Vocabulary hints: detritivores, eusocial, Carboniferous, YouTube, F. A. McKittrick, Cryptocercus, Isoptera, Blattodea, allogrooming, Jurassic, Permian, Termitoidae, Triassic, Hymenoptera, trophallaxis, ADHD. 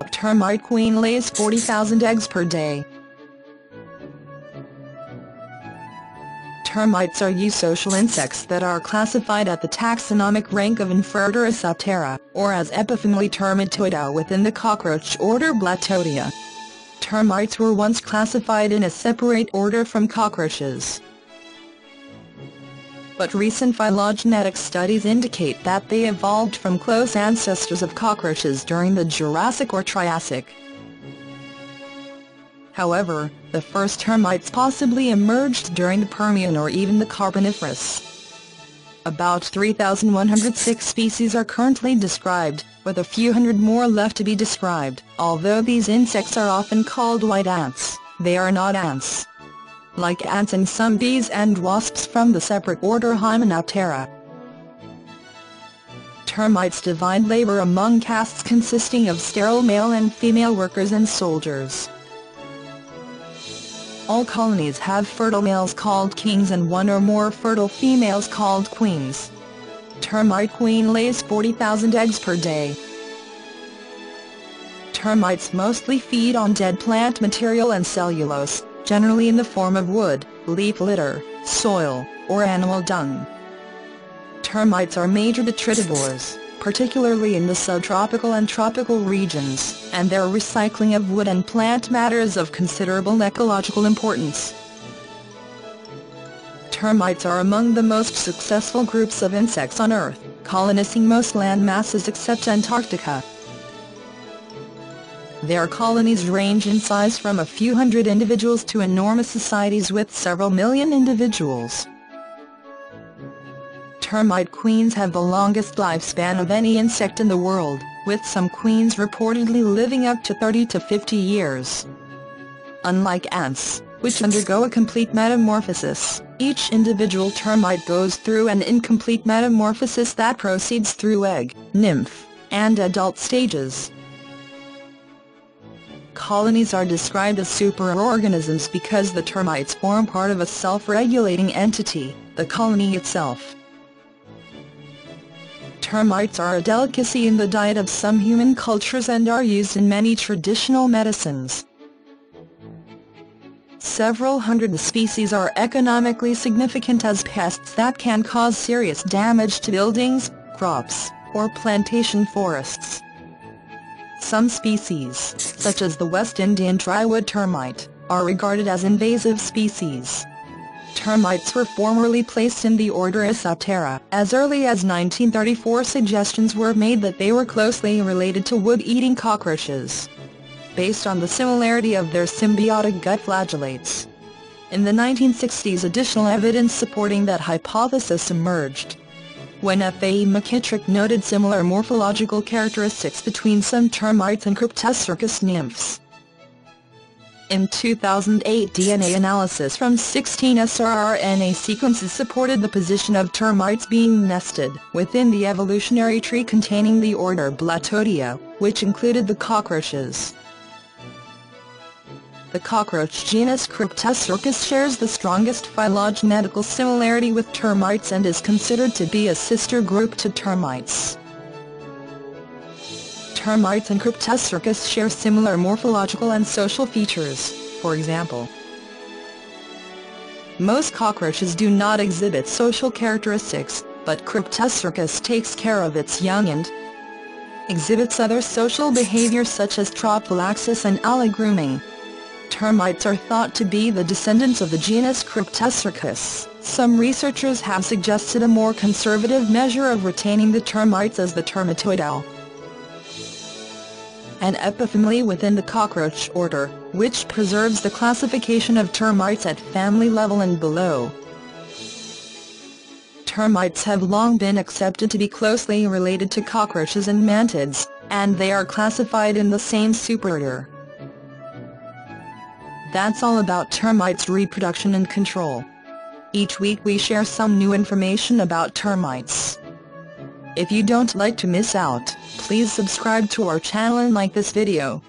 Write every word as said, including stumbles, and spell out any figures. A termite queen lays forty thousand eggs per day. Termites are eusocial insects that are classified at the taxonomic rank of inferior Isoptera, or as epifamily Termitoidae within the cockroach order Blattodea. Termites were once classified in a separate order from cockroaches, but recent phylogenetic studies indicate that they evolved from close ancestors of cockroaches during the Jurassic or Triassic. However, the first termites possibly emerged during the Permian or even the Carboniferous. About three thousand one hundred six species are currently described, with a few hundred more left to be described. Although these insects are often called white ants, they are not ants. Like ants and some bees and wasps from the separate order Hymenoptera. Termites divide labor among castes consisting of sterile male and female workers and soldiers. All colonies have fertile males called kings and one or more fertile females called queens. Termite queen lays forty thousand eggs per day. Termites mostly feed on dead plant material and cellulose, generally in the form of wood, leaf litter, soil, or animal dung. Termites are major detritivores, particularly in the subtropical and tropical regions, and their recycling of wood and plant matter is of considerable ecological importance. Termites are among the most successful groups of insects on Earth, colonizing most land masses except Antarctica. Their colonies range in size from a few hundred individuals to enormous societies with several million individuals. Termite queens have the longest lifespan of any insect in the world, with some queens reportedly living up to thirty to fifty years. Unlike ants, which undergo a complete metamorphosis, each individual termite goes through an incomplete metamorphosis that proceeds through egg, nymph, and adult stages. Colonies are described as superorganisms because the termites form part of a self-regulating entity, the colony itself. Termites are a delicacy in the diet of some human cultures and are used in many traditional medicines. Several hundred species are economically significant as pests that can cause serious damage to buildings, crops, or plantation forests. Some species, such as the West Indian drywood termite, are regarded as invasive species. Termites were formerly placed in the order Isoptera. As early as nineteen thirty-four, suggestions were made that they were closely related to wood-eating cockroaches, based on the similarity of their symbiotic gut flagellates. In the nineteen sixties, additional evidence supporting that hypothesis emerged, when F. A. McKittrick noted similar morphological characteristics between some termites and Cryptocercus nymphs. In two thousand eight, D N A analysis from sixteen S rRNA sequences supported the position of termites being nested within the evolutionary tree containing the order Blattodea, which included the cockroaches. The cockroach genus Cryptocercus shares the strongest phylogenetical similarity with termites and is considered to be a sister group to termites. Termites and Cryptocercus share similar morphological and social features, for example. Most cockroaches do not exhibit social characteristics, but Cryptocercus takes care of its young and exhibits other social behavior such as trophallaxis and allogrooming. Termites are thought to be the descendants of the genus Cryptocercus. Some researchers have suggested a more conservative measure of retaining the termites as the Termitoidae, an epifamily within the cockroach order, which preserves the classification of termites at family level and below. Termites have long been accepted to be closely related to cockroaches and mantids, and they are classified in the same superorder. That's all about termites' reproduction and control. Each week we share some new information about termites. If you don't like to miss out, please subscribe to our channel and like this video.